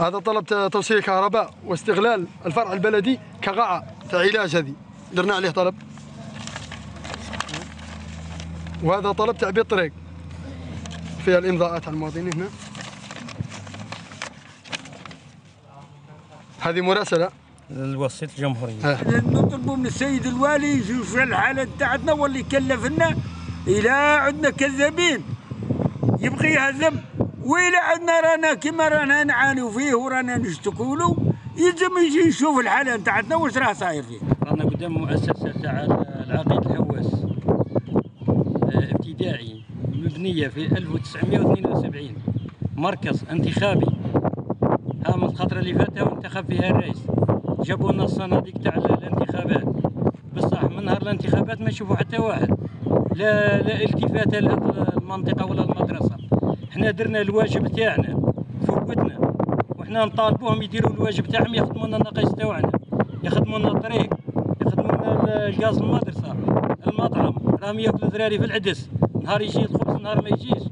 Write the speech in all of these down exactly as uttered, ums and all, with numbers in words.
هذا طلب توسيع كهرباء واستغلال الفرع البلدي كقاعة تاع علاج، هذه درنا عليه طلب. وهذا طلب تعبئة طريق فيها الإمضاءات على المواطنين هنا. هذه مراسلة للوسيط الجمهوري. نطلبوا من السيد الوالي يشوف الحالة تاعتنا واللي كلفنا، إلا عندنا كذابين يبقى يهزم، وإلا عندنا رانا كما رانا نعانيو فيه ورانا نشتكوا له، يلزم يجي يشوف الحالة تاعتنا واش راه صاير فيه. رانا قدام مؤسسة تاع العقيد الهواس ابتدائي مبنية في ألف وتسعمائة واثنين وسبعين، مركز انتخابي. ها من الخطرة اللي فاتت وانتخب فيها الرئيس، جابوا لنا الصناديق تاع الانتخابات. بصح من نهار الانتخابات ما نشوفوا حتى واحد، لا لا التفاته للمنطقه ولا المدرسه. احنا درنا الواجب تاعنا، فوتنا، وحنا نطالبوهم يديروا الواجب تاعهم، يخدموا لنا النقايص تاعنا، يخدموا لنا الطريق، يخدموا لنا الغاز المدرسه، المطعم، راهم ياكلوا ذراري في العدس، نهار يجي الخبز نهار ما يجيش.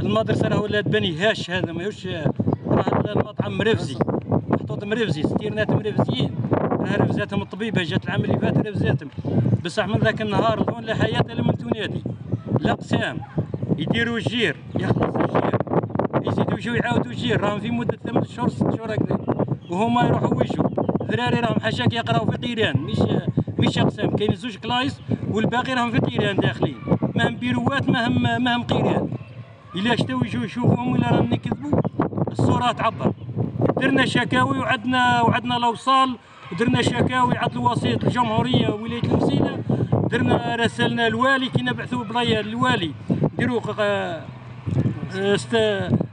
المدرسه راه ولات بني هاش، هذا ماهوش المطعم مرفزي، محطوط مرفزي، ستيرنات مرفزيين، راه رفزاتهم الطبيبه جات العام اللي فات رفزاتهم. بصح من ذاك النهار ظن لا حياه لمن تنادي، الاقسام يديروا الجير، يخلص الجير، يزيدوا يجوا يعاودوا الجير، راهم في مده ثمان شهور ست شهور هكذا، وهما يروحوا ويجوا، الذراري راهم حاشاك يقراوا في قيران، مش مش اقسام، كاين زوج كلايس والباقي راهم في قيران داخلين، ماهم بيروات ماهم ماهم قيران. إلا شتاو يجوا يشوفوهم ولا راهم نكذبوا، الصورة تعبر. درنا شكاوي وعندنا وعندنا الأوصال، ودرنا شكاوي عند الوسيط الجمهورية ولاية المسيلة، درنا راسلنا الوالي كي نبعثوا بلايا للوالي نديروا است...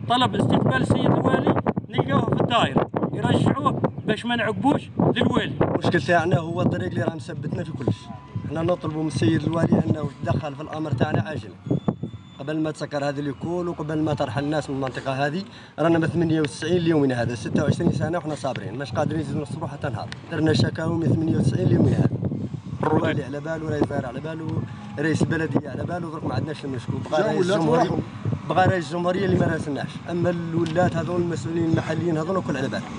طلب استقبال السيد الوالي، نلقاوه في الداير يرجعوه باش ما نعقبوش للوالي. المشكل تاعنا هو الطريق اللي راه مثبتنا في كلش، حنا نطلبوا من السيد الوالي أنه يتدخل في الأمر تاعنا عاجل، قبل ما تسكر هذا الكول وقبل ما ترحل الناس من المنطقه هذه. رانا من ثمانية وتسعين ليومنا هذا، ستة وعشرين سنه وحنا صابرين، مش قادرين نزيدوا نصبروا حتى نهار. درنا شكاوي من ثمانية وتسعين ليومنا هذا، الرولي على باله، رئيس دار على باله، رئيس البلديه على باله، ما عندناش المشكور. بغى رئيس الجمهوريه، بغى رئيس الجمهوريه اللي ما راسلناش، اما الولات هذول المسؤولين المحليين هذول الكل على باله.